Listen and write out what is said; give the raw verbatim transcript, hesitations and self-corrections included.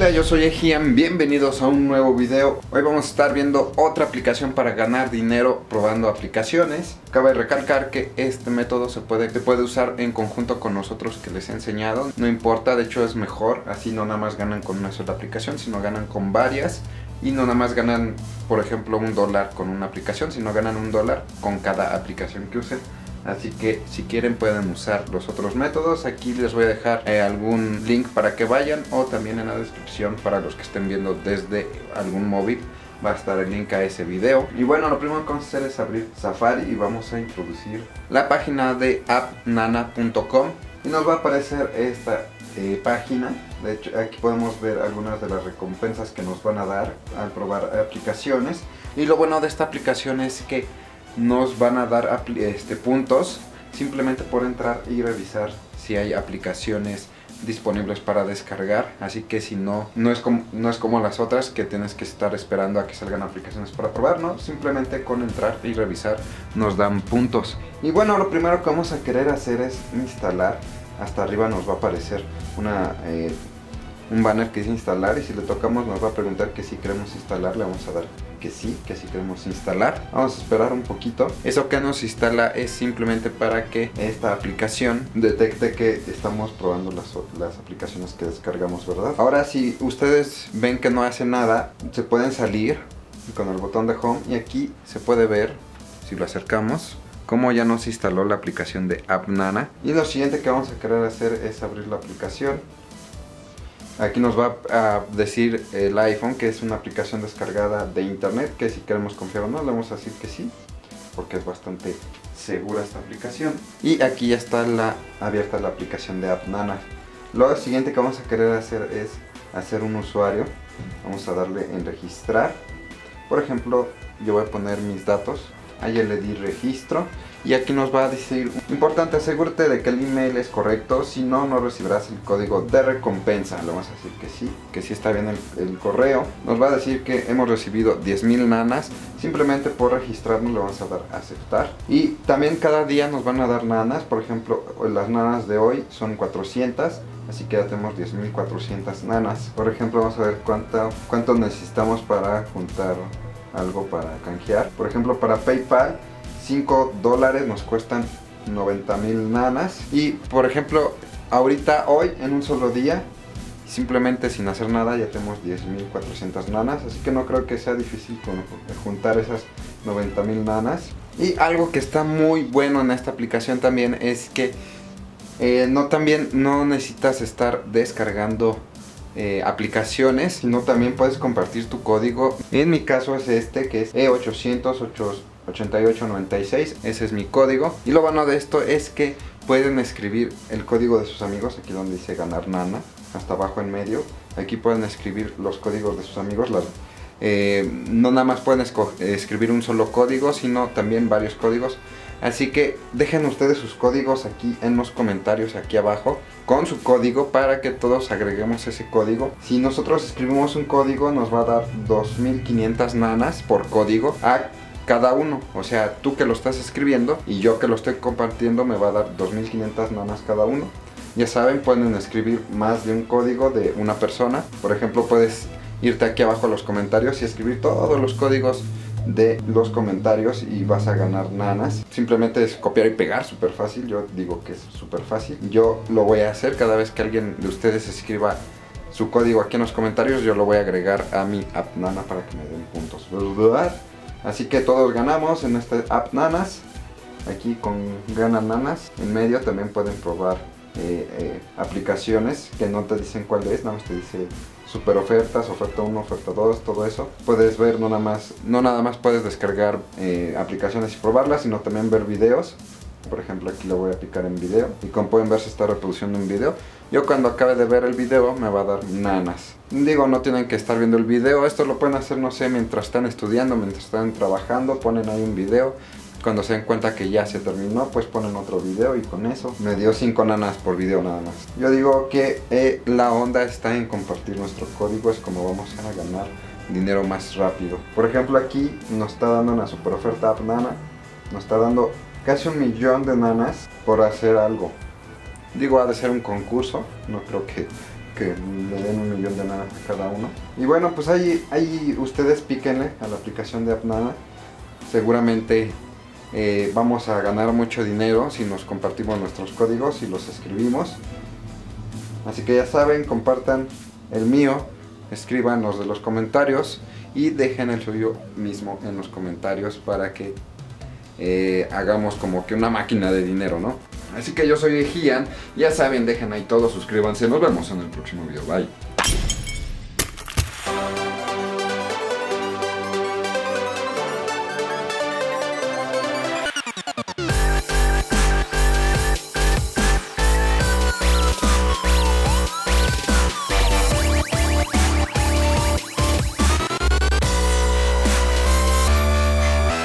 Hola, yo soy Ejian, bienvenidos a un nuevo video. Hoy vamos a estar viendo otra aplicación para ganar dinero probando aplicaciones. Cabe recalcar que este método se puede, se puede usar en conjunto con los otros que les he enseñado. No importa, de hecho es mejor, así no nada más ganan con una sola aplicación, sino ganan con varias. Y no nada más ganan, por ejemplo, un dólar con una aplicación, sino ganan un dólar con cada aplicación que usen. Así que si quieren pueden usar los otros métodos. Aquí les voy a dejar eh, algún link para que vayan, o también en la descripción para los que estén viendo desde algún móvil va a estar el link a ese video. Y bueno, lo primero que vamos a hacer es abrir Safari y vamos a introducir la página de app nana punto com y nos va a aparecer esta eh, página. De hecho, aquí podemos ver algunas de las recompensas que nos van a dar al probar aplicaciones. Y lo bueno de esta aplicación es que nos van a dar este, puntos simplemente por entrar y revisar si hay aplicaciones disponibles para descargar. Así que si no, no es, como, no es como las otras que tienes que estar esperando a que salgan aplicaciones para probar, ¿no? Simplemente con entrar y revisar nos dan puntos. Y bueno, lo primero que vamos a querer hacer es instalar. Hasta arriba nos va a aparecer una, eh, un banner que dice instalar, y si le tocamos nos va a preguntar que si queremos instalar. Le vamos a dar que sí, que sí queremos instalar. Vamos a esperar un poquito. Eso que nos instala es simplemente para que esta aplicación detecte que estamos probando las, las aplicaciones que descargamos, ¿verdad? Ahora, si ustedes ven que no hace nada, se pueden salir con el botón de home, y aquí se puede ver, si lo acercamos, como ya nos instaló la aplicación de AppNana. Y lo siguiente que vamos a querer hacer es abrir la aplicación. Aquí nos va a decir el iPhone que es una aplicación descargada de internet, que si queremos confiar o no, le vamos a decir que sí, porque es bastante segura esta aplicación. Y aquí ya está la, abierta la aplicación de AppNana. Lo siguiente que vamos a querer hacer es hacer un usuario. Vamos a darle en registrar. Por ejemplo, yo voy a poner mis datos. Ahí le di registro y aquí nos va a decir, importante, asegúrate de que el email es correcto, si no, no recibirás el código de recompensa. Le vamos a decir que sí, que sí está bien el, el correo. Nos va a decir que hemos recibido diez mil nanas, simplemente por registrarnos le vamos a dar a aceptar. Y también cada día nos van a dar nanas, por ejemplo, las nanas de hoy son cuatrocientas. Así que ya tenemos diez mil cuatrocientas nanas. Por ejemplo, vamos a ver cuánto, cuánto necesitamos para juntar algo para canjear. Por ejemplo, para PayPal cinco dólares nos cuestan noventa mil nanas. Y por ejemplo, ahorita hoy en un solo día, simplemente sin hacer nada, ya tenemos diez mil cuatrocientas nanas. Así que no creo que sea difícil juntar esas noventa mil nanas. Y algo que está muy bueno en esta aplicación también es que eh, no, también no necesitas estar descargando Eh, aplicaciones, sino también puedes compartir tu código. En mi caso es este, que es E ocho cero cero ocho ocho ocho nueve seis. Ese es mi código. Y lo bueno de esto es que pueden escribir el código de sus amigos, aquí donde dice ganar nana, hasta abajo en medio. Aquí pueden escribir los códigos de sus amigos. Las, eh, no nada más pueden escribir un solo código, sino también varios códigos. Así que dejen ustedes sus códigos aquí en los comentarios, aquí abajo, con su código para que todos agreguemos ese código. Si nosotros escribimos un código, nos va a dar dos mil quinientas nanas por código a cada uno. O sea, tú que lo estás escribiendo y yo que lo estoy compartiendo, me va a dar dos mil quinientas nanas cada uno. Ya saben, pueden escribir más de un código de una persona. Por ejemplo, puedes irte aquí abajo a los comentarios y escribir todos los códigos de los comentarios y vas a ganar nanas. Simplemente es copiar y pegar, súper fácil. Yo digo que es súper fácil. Yo lo voy a hacer cada vez que alguien de ustedes escriba su código aquí en los comentarios. Yo lo voy a agregar a mi AppNana para que me den puntos, ¿verdad? Así que todos ganamos en este AppNanas. Aquí con ganan nanas. En medio también pueden probar eh, eh, aplicaciones que no te dicen cuál es, nada más te dice super ofertas, oferta uno, oferta dos, todo eso. Puedes ver, no nada más, no nada más puedes descargar eh, aplicaciones y probarlas, sino también ver videos. Por ejemplo, aquí lo voy a picar en video y como pueden ver se está reproduciendo un video. Yo cuando acabe de ver el video me va a dar nanas. Digo, no tienen que estar viendo el video. Esto lo pueden hacer, no sé, mientras están estudiando, mientras están trabajando, ponen ahí un video. Cuando se den cuenta que ya se terminó, pues ponen otro video y con eso me dio cinco nanas por video nada más. Yo digo que eh, la onda está en compartir nuestro código, es como vamos a ganar dinero más rápido. Por ejemplo, aquí nos está dando una super oferta AppNana, nos está dando casi un millón de nanas por hacer algo. Digo, ha de ser un concurso, no creo que que le den un millón de nanas a cada uno. Y bueno, pues ahí, ahí ustedes píquenle a la aplicación de AppNana. Seguramente eh, vamos a ganar mucho dinero si nos compartimos nuestros códigos y los escribimos. Así que ya saben, compartan el mío, escríbanos de los comentarios y dejen el suyo mismo en los comentarios para que eh, hagamos como que una máquina de dinero, ¿no? Así que yo soy Gian, ya saben, dejen ahí todo, suscríbanse, nos vemos en el próximo video, bye.